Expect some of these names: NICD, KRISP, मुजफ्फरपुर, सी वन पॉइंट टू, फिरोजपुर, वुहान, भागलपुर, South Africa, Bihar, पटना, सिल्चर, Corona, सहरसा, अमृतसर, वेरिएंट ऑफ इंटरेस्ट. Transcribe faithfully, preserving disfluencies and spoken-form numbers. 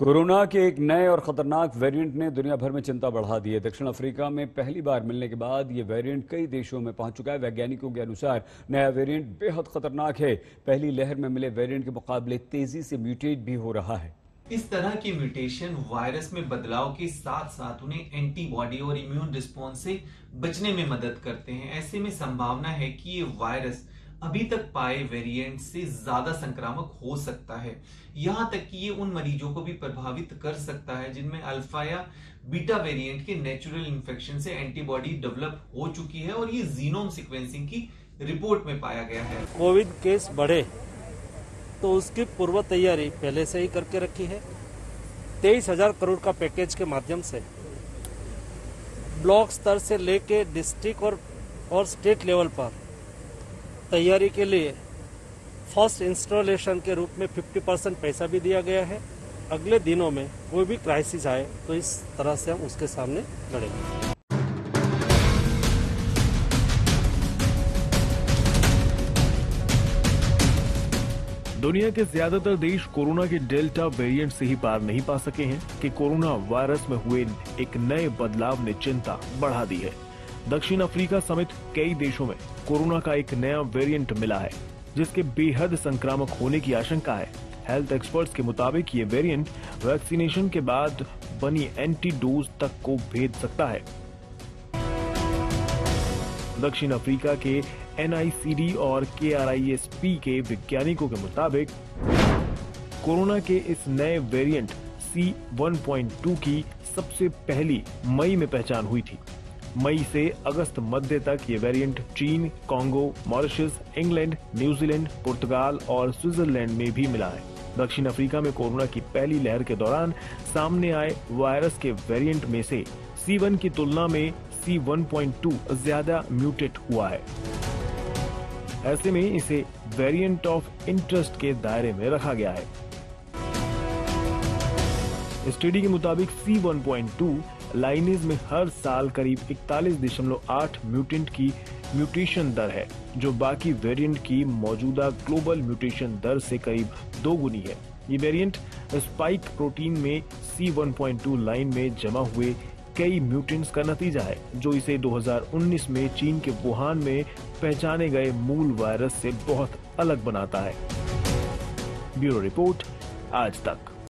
Corona के एक नए और खतरनाक वेरिएंट ने दुनिया भर में चिंता बढ़ा दी है। दक्षिण अफ्रीका में पहली बार मिलने के बाद ये वेरिएंट कई देशों में पहुंच चुका है। वैज्ञानिकों के अनुसार नया वेरिएंट बेहद खतरनाक है। पहली लहर में मिले वेरिएंट के मुकाबले तेजी से म्यूटेट भी हो रहा है। इस तरह की म्यूटेशन वायरस में बदलाव के साथ साथ उन्हें एंटीबॉडी और इम्यून रिस्पॉन्स से बचने में मदद करते हैं। ऐसे में संभावना है कि ये वायरस अभी तक पाए वेरिएंट से ज्यादा संक्रामक हो सकता है। यहाँ तक कि ये उन मरीजों को भी प्रभावित कर सकता है जिनमें अल्फा या बीटा वेरिएंट के नेचुरल इन्फेक्शन से एंटीबॉडी डेवलप हो चुकी है और ये जीनोम सीक्वेंसिंग की रिपोर्ट में पाया गया है। कोविड केस बढ़े तो उसकी पूर्व तैयारी पहले से ही करके रखी है। तेईस हजार करोड़ का पैकेज के माध्यम से ब्लॉक स्तर से लेके डिस्ट्रिक्ट और, और स्टेट लेवल पर तैयारी के लिए फर्स्ट इंस्टॉलेशन के रूप में पचास परसेंट पैसा भी दिया गया है। अगले दिनों में कोई भी क्राइसिस आए तो इस तरह से हम उसके सामने लड़ेंगे। दुनिया के ज्यादातर देश कोरोना के डेल्टा वेरिएंट से ही पार नहीं पा सके हैं कि कोरोना वायरस में हुए एक नए बदलाव ने चिंता बढ़ा दी है। दक्षिण अफ्रीका समेत कई देशों में कोरोना का एक नया वेरिएंट मिला है जिसके बेहद संक्रामक होने की आशंका है। हेल्थ एक्सपर्ट्स के मुताबिक ये वेरिएंट वैक्सीनेशन के बाद बनी एंटीडोज तक को भेद सकता है। दक्षिण अफ्रीका के एन आई सी डी और के आर आई एस पी के वैज्ञानिकों के मुताबिक कोरोना के इस नए variant सी वन पॉइंट टू की सबसे पहली मई में पहचान हुई थी। मई से अगस्त मध्य तक ये वेरिएंट चीन, कांगो, मॉरिशस, इंग्लैंड, न्यूजीलैंड, पुर्तगाल और स्विट्जरलैंड में भी मिला है। दक्षिण अफ्रीका में कोरोना की पहली लहर के दौरान सामने आए वायरस के वेरिएंट में से सी वन की तुलना में सी वन पॉइंट टू ज्यादा म्यूटेट हुआ है। ऐसे में इसे वेरिएंट ऑफ इंटरेस्ट के दायरे में रखा गया है। स्टडी के मुताबिक सी वन पॉइंट टू lineage में हर साल करीब इकतालीस दशमलव आठ म्यूटेंट की म्यूटेशन दर है, जो बाकी वेरिएंट की मौजूदा ग्लोबल म्यूटेशन दर से करीब दो गुनी है। ये वेरिएंट स्पाइक प्रोटीन में सी वन पॉइंट टू line में जमा हुए कई म्यूटेंट्स का नतीजा है, जो इसे दो हज़ार उन्नीस में चीन के वुहान में पहचाने गए मूल वायरस से बहुत अलग बनाता है। ब्यूरो रिपोर्ट, आज तक।